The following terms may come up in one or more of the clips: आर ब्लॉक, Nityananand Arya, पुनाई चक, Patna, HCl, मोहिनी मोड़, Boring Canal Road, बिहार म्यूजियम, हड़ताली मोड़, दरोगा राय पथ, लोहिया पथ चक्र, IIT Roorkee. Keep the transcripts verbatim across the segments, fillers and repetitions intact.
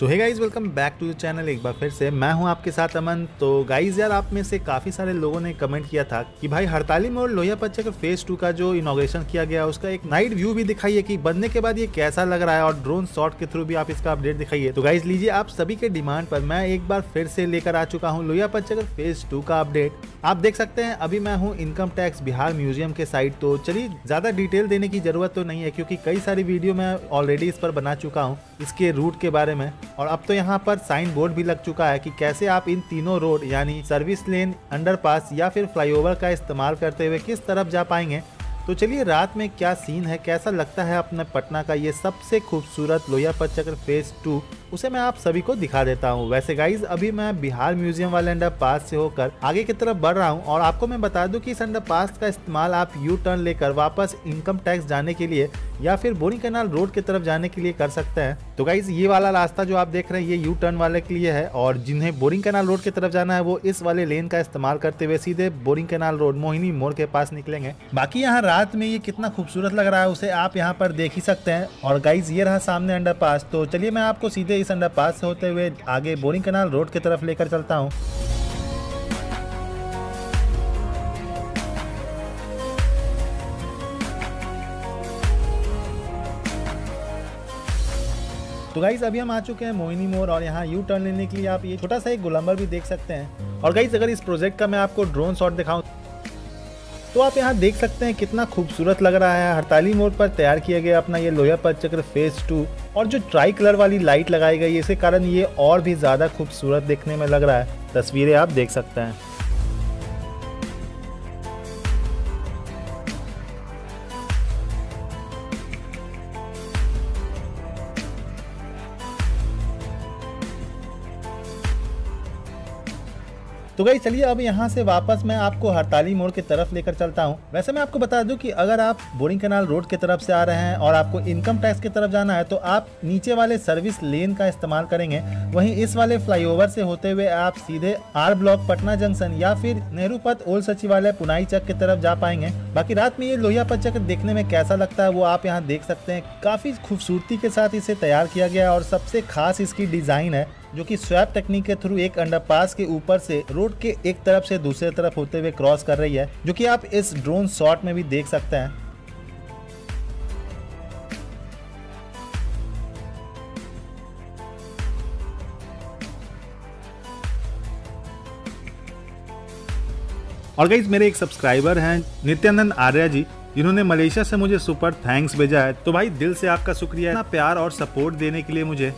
So hey guys, welcome back to the channel. एक बार फिर से मैं हूं आपके साथ अमन। तो गाइज़ यार, आप में से काफ़ी सारे लोगों ने कमेंट किया था कि भाई हड़ताली मोर लोहिया पथ चक्र फेज़ टू का जो इनॉग्रेशन किया गया उसका एक नाइट व्यू भी दिखाइए कि बनने के बाद ये कैसा लग रहा है, और ड्रोन शॉट के थ्रू भी आप इसका अपडेट दिखाइए। तो गाइज़ लीजिए, आप सभी के डिमांड पर मैं एक बार फिर से लेकर आ चुका हूँ लोहिया पथ चक्र फेज़ टू का अपडेट। आप देख सकते हैं अभी मैं हूँ इनकम टैक्स बिहार म्यूजियम के साइट। तो चलिए, ज़्यादा डिटेल देने की ज़रूरत तो नहीं है क्योंकि कई सारी वीडियो मैं ऑलरेडी इस पर बना चुका हूँ, इसके रूट के बारे में। और अब तो यहाँ पर साइन बोर्ड भी लग चुका है कि कैसे आप इन तीनों रोड यानी सर्विस लेन, अंडरपास या फिर फ्लाईओवर का इस्तेमाल करते हुए किस तरफ जा पाएंगे। तो चलिए, रात में क्या सीन है, कैसा लगता है अपने पटना का ये सबसे खूबसूरत लोहिया पथ चक्र फेज़ टू, उसे मैं आप सभी को दिखा देता हूँ। वैसे गाइज, अभी मैं बिहार म्यूजियम वाले अंडर पास से होकर आगे की तरफ बढ़ रहा हूँ। और आपको मैं बता दूँ कि इस अंडर पास का इस्तेमाल आप यू टर्न लेकर वापस इनकम टैक्स जाने के लिए या फिर बोरिंग कैनाल रोड की तरफ जाने के लिए कर सकते हैं। तो गाइज, ये वाला रास्ता जो आप देख रहे हैं ये यू टर्न वाले के लिए है, और जिन्हें बोरिंग कैनाल रोड की तरफ जाना है वो इस वाले लेन का इस्तेमाल करते हुए सीधे बोरिंग कैनाल रोड मोहिनी मोड़ के पास निकलेंगे। बाकी यहाँ रात में ये कितना खूबसूरत लग रहा है उसे आप यहाँ पर देख ही सकते हैं। और गाइज, ये रहा सामने अंडर पास। तो चलिए, मैं आपको सीधे इस अंडर पास से होते हुए आगे बोरिंग कैनाल रोड की तरफ लेकर चलता हूँ। तो गाइज, अभी हम आ चुके हैं मोहिनी मोड़, और यहाँ यू टर्न लेने के लिए आप ये छोटा सा एक गोलंबर भी देख सकते हैं। और गाइज, अगर इस प्रोजेक्ट का मैं आपको ड्रोन शॉट दिखाऊं तो आप यहाँ देख सकते हैं कितना खूबसूरत लग रहा है। हड़ताली मोड़ पर तैयार किया गया अपना ये लोहिया पथ चक्र फेज़ टू, और जो ट्राई कलर वाली लाइट लगाई गई है इसके कारण ये और भी ज़्यादा खूबसूरत देखने में लग रहा है। तस्वीरें आप देख सकते हैं। तो गाइस, चलिए अब यहाँ से वापस मैं आपको हड़ताली मोड़ की तरफ लेकर चलता हूँ। वैसे मैं आपको बता दूँ कि अगर आप बोरिंग कैनाल रोड की तरफ से आ रहे हैं और आपको इनकम टैक्स की तरफ जाना है तो आप नीचे वाले सर्विस लेन का इस्तेमाल करेंगे। वहीं इस वाले फ्लाईओवर से होते हुए आप सीधे आर ब्लॉक पटना जंक्शन या फिर नेहरू पथ ओल्ड सचिवालय पुनाई चक की तरफ जा पाएंगे। बाकी रात में ये लोहिया पथ चक्र देखने में कैसा लगता है वो आप यहाँ देख सकते हैं। काफ़ी खूबसूरती के साथ इसे तैयार किया गया है, और सबसे खास इसकी डिज़ाइन है जो कि स्वैप टेक्निक के थ्रू एक अंडरपास के ऊपर से रोड के एक तरफ से दूसरे तरफ होते हुए क्रॉस कर रही है, जो कि आप इस ड्रोन शॉट में भी देख सकते हैं। और गाइस, मेरे एक सब्सक्राइबर हैं नित्यानंद आर्या जी, जिन्होंने मलेशिया से मुझे सुपर थैंक्स भेजा है। तो भाई, दिल से आपका शुक्रिया इतना प्यार और सपोर्ट देने के लिए मुझे।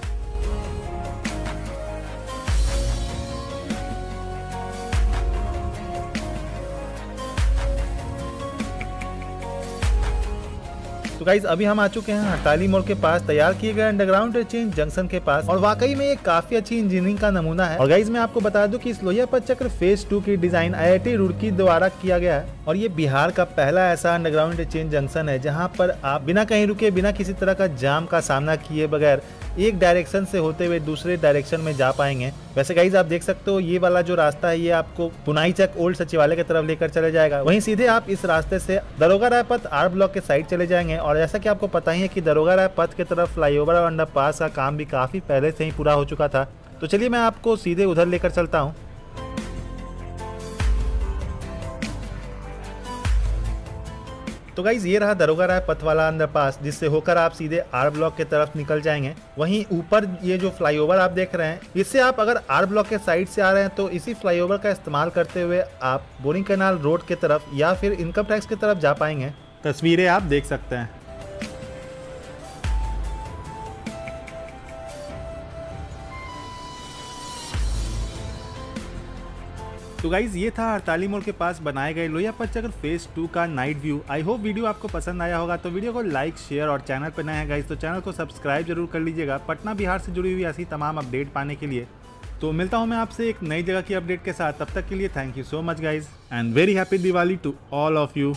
तो गाइज, अभी हम आ चुके हैं हड़ताली मोड़ के पास तैयार किए गए अंडरग्राउंड ट्रेन जंक्शन के पास, और वाकई में ये काफी अच्छी इंजीनियरिंग का नमूना है। और गाइज, मैं आपको बता दूं कि इस लोहिया पथ चक्र फेज़ टू की design I I T Roorkee द्वारा किया गया है, और ये बिहार का पहला ऐसा अंडरग्राउंड ट्रेन जंक्शन है जहाँ पर आप बिना कहीं रुके, बिना किसी तरह का जाम का सामना किए बगैर एक डायरेक्शन से होते हुए दूसरे डायरेक्शन में जा पाएंगे। वैसे गाइज, आप देख सकते हो ये वाला जो रास्ता है ये आपको पुनाई चक ओल्ड सचिवालय की तरफ लेकर चले जाएगा। वहीं सीधे आप इस रास्ते से दरोगा राय पथ आर ब्लॉक के साइड चले जाएंगे, और जैसा कि आपको पता ही है कि दरोगा राय पथ की तरफ फ्लाईओवर और अंडरपास का काम भी काफी पहले से ही पूरा हो चुका था। तो चलिए, मैं आपको सीधे उधर लेकर चलता हूँ। तो गाइज, ये रहा दरोगा राय पथ वाला अंडरपास, जिससे होकर आप सीधे आर ब्लॉक के तरफ निकल जाएंगे। वहीं ऊपर ये जो फ्लाईओवर आप देख रहे हैं, इससे आप अगर आर ब्लॉक के साइड से आ रहे हैं तो इसी फ्लाईओवर का इस्तेमाल करते हुए आप बोरिंग कैनाल रोड के तरफ या फिर इनकम टैक्स की तरफ जा पाएंगे। तस्वीरें आप देख सकते हैं। तो गाइज, ये था हड़ताली मोड़ के पास बनाए गए लोहिया पथ चक्र फेज़ टू का night view. I hope video आपको पसंद आया होगा। तो वीडियो को लाइक, शेयर, और चैनल पर नए हैं गाइज तो चैनल को सब्सक्राइब जरूर कर लीजिएगा पटना बिहार से जुड़ी हुई ऐसी तमाम अपडेट पाने के लिए। तो मिलता हूँ मैं आपसे एक नई जगह की अपडेट के साथ। तब तक के लिए thank you so much guys, and very happy Diwali to all of you.